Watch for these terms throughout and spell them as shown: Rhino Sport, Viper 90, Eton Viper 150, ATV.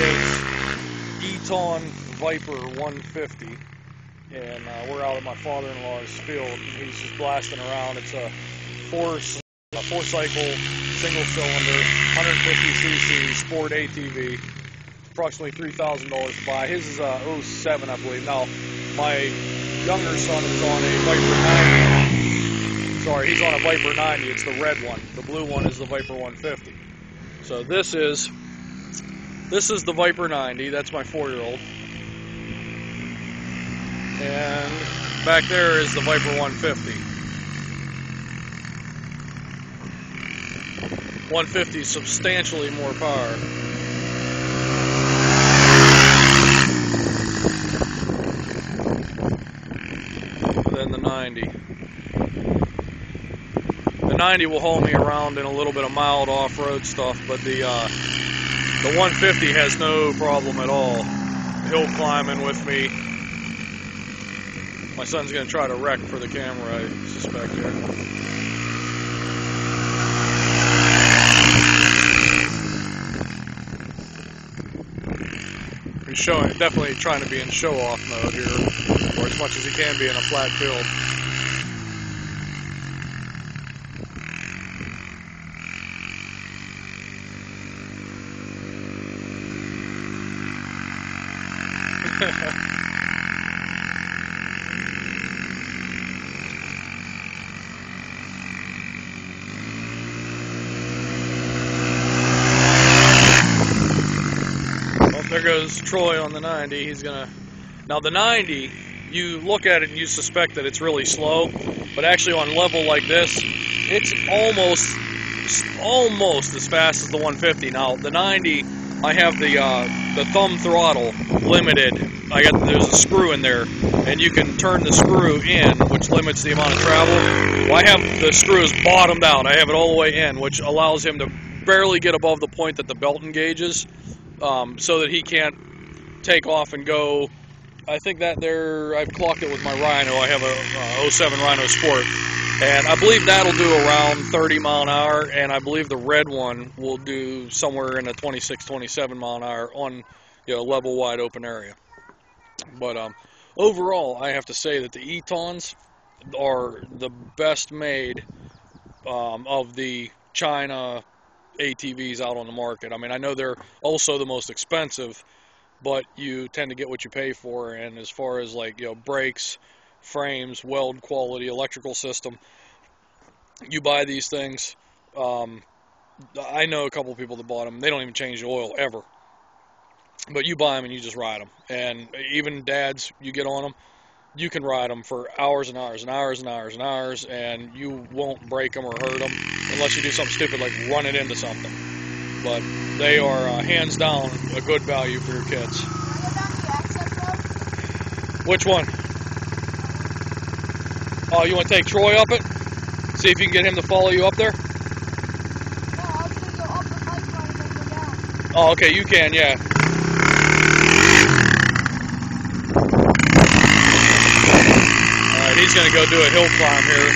it's Eton Viper 150, and we're out at my father-in-law's field, and he's just blasting around. It's a four-cycle, single-cylinder, 150cc sport ATV, approximately $3,000 to buy. His is a 07, I believe. Now, my younger son is on a Viper 90. Sorry, he's on a Viper 90. It's the red one. The blue one is the Viper 150. So this is the Viper 90. That's my 4-year-old. And back there is the Viper 150. 150 is substantially more power. Than the 90. 90 will haul me around in a little bit of mild off-road stuff, but the 150 has no problem at all. Hill climbing with me. My son's going to try to wreck for the camera, I suspect here. He's showing, definitely trying to be in show-off mode here, or as much as he can be in a flat field. Well, there goes Troy on the 90. He's gonna. Now the 90, you look at it and you suspect that it's really slow, but actually on level like this, it's almost as fast as the 150. Now the 90, I have the thumb throttle limited. There's a screw in there, and you can turn the screw in, which limits the amount of travel. Well, I have the screws bottomed out. I have it all the way in, which allows him to barely get above the point that the belt engages, so that he can't take off and go. I think that there, I've clocked it with my Rhino. I have a 07 Rhino Sport, and I believe that'll do around 30 mile an hour, and I believe the red one will do somewhere in the 26, 27 mile an hour on, you know, level wide open area. But overall, I have to say that the Etons are the best made of the China ATVs out on the market. I mean, I know they're also the most expensive, but you tend to get what you pay for. And as far as, like, you know, brakes, frames, weld quality, electrical system, you buy these things. I know a couple of people that bought them. They don't even change the oil ever. But you buy them and you just ride them. And even dads, you get on them, you can ride them for hours and hours and hours and hours and hours, and you won't break them or hurt them unless you do something stupid like run it into something. But they are hands down a good value for your kids. Which one? Oh, you want to take Troy up it? See if you can get him to follow you up there? No, I was going to go up the bike line and then go down. Oh, okay, you can, yeah. He's going to go do a hill climb here,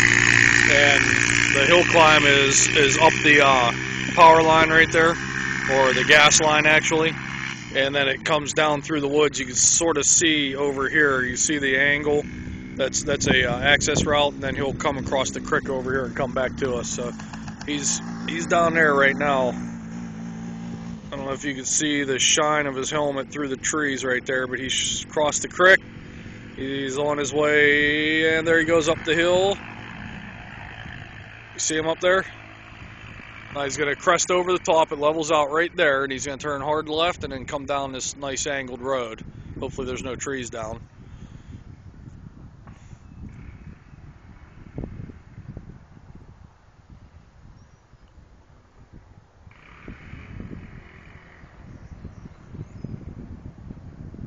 and the hill climb is up the power line right there, or the gas line actually, and then it comes down through the woods. You can sort of see over here, you see the angle, that's a access route, and then he'll come across the creek over here and come back to us. So he's down there right now. I don't know if you can see the shine of his helmet through the trees right there, but he's crossed the creek. He's on his way, and there he goes up the hill. You see him up there? Now he's going to crest over the top. It levels out right there, and he's going to turn hard left and then come down this nice angled road. Hopefully there's no trees down.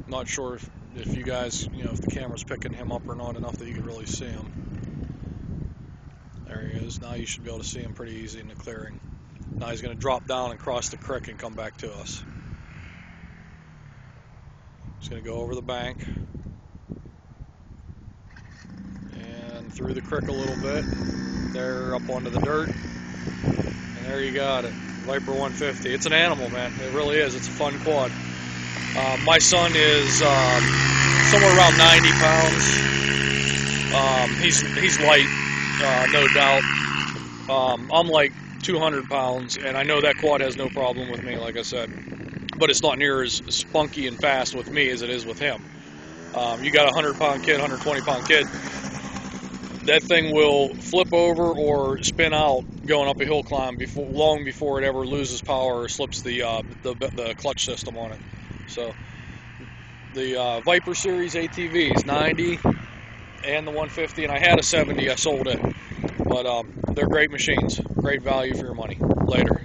Not sure if you guys, you know, if the camera's picking him up or not enough that you can really see him. There he is. Now you should be able to see him pretty easy in the clearing. Now he's going to drop down and cross the creek and come back to us. He's going to go over the bank and through the creek a little bit. There, up onto the dirt. And there you got it. Viper 150. It's an animal, man. It really is. It's a fun quad. My son is somewhere around 90 pounds. He's light, no doubt. I'm like 200 pounds, and I know that quad has no problem with me, like I said. But it's not near as spunky and fast with me as it is with him. You got a 100-pound kid, 120-pound kid, that thing will flip over or spin out going up a hill climb before, long before it ever loses power or slips the clutch system on it. So the Viper Series ATVs, 90 and the 150, and I had a 70, I sold it. But they're great machines, great value for your money. Later.